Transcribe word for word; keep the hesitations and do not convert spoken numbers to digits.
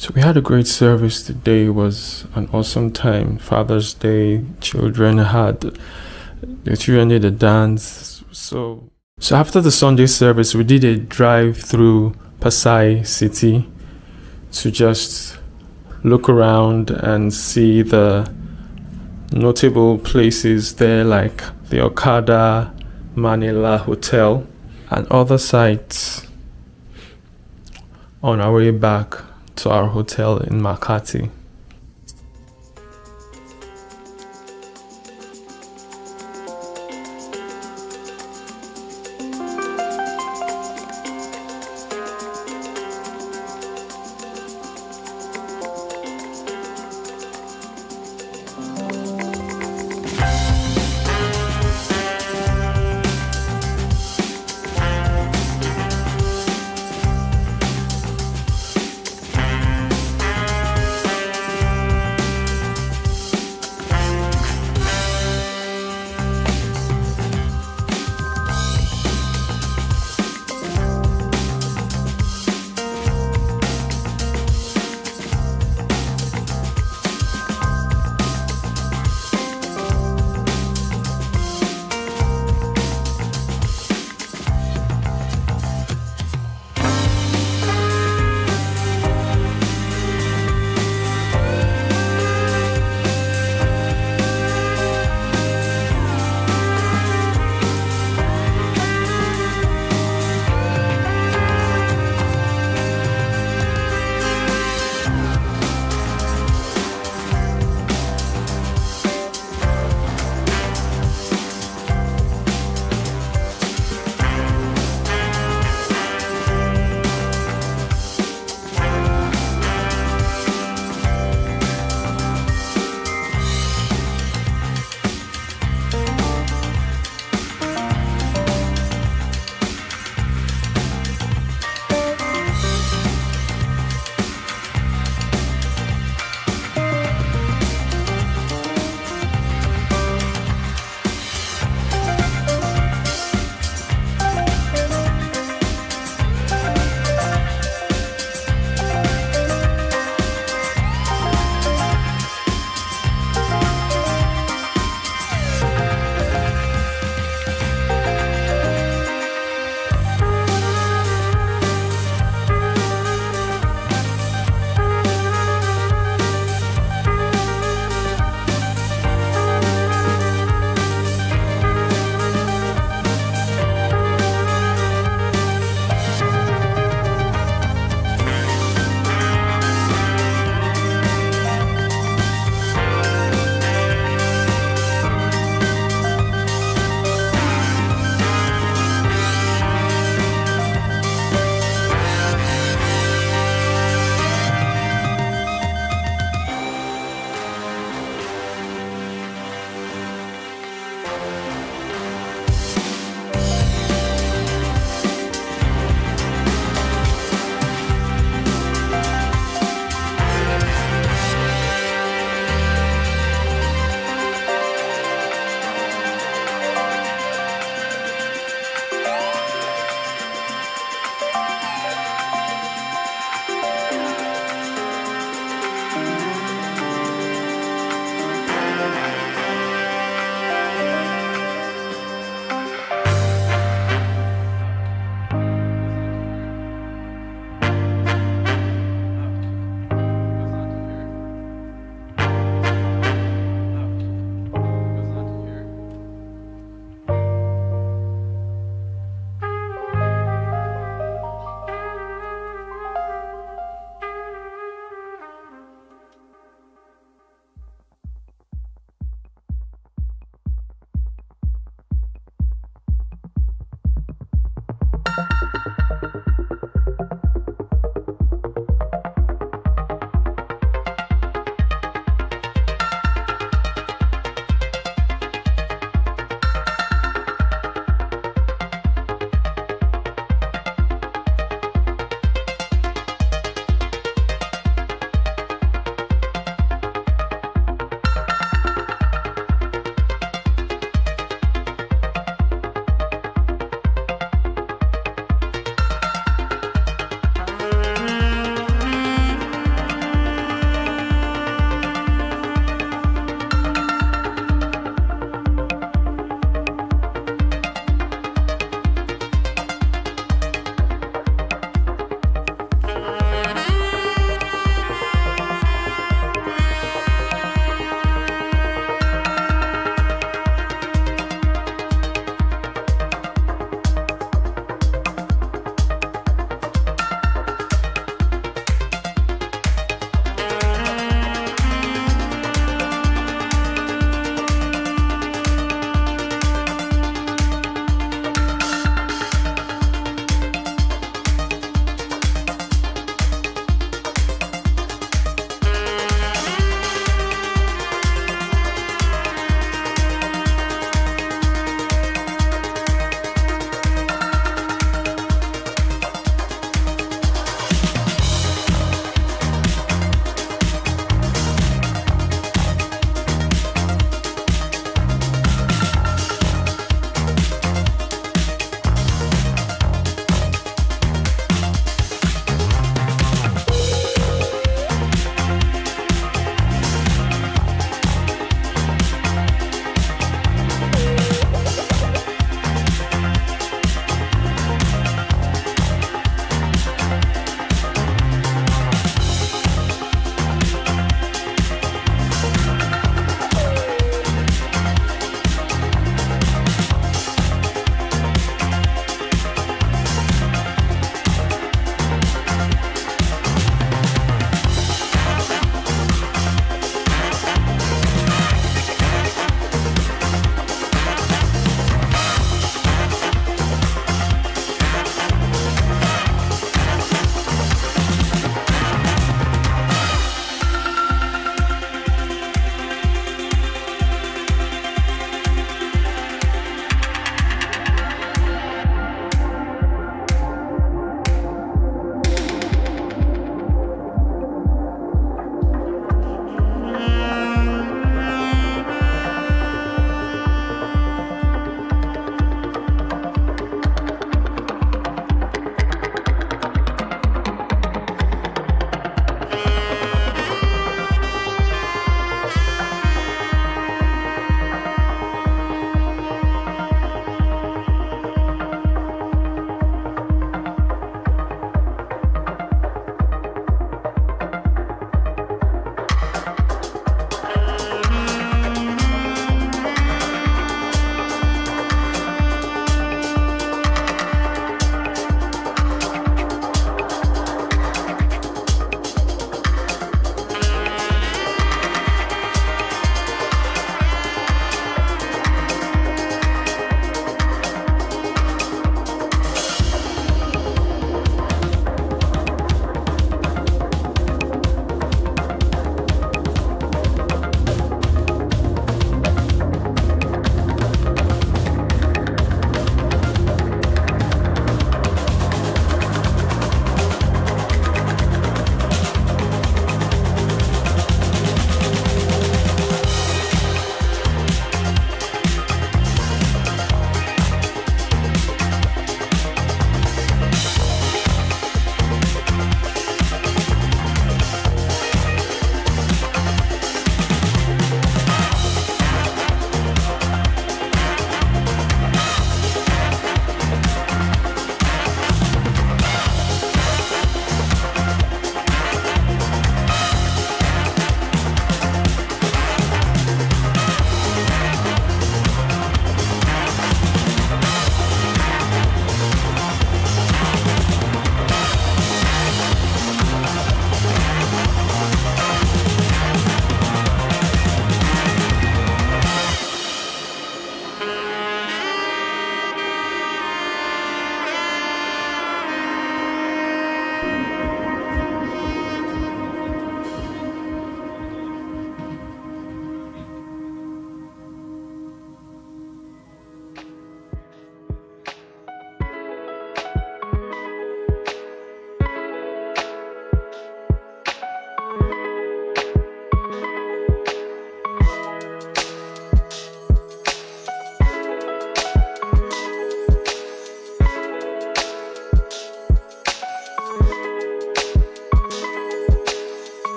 So we had a great service today. It was an awesome time. Father's Day, children had, the children did a dance. So, so after the Sunday service, we did a drive through Pasay City to just look around and see the notable places there, like the Okada Manila Hotel and other sites on our way back to our hotel in Makati.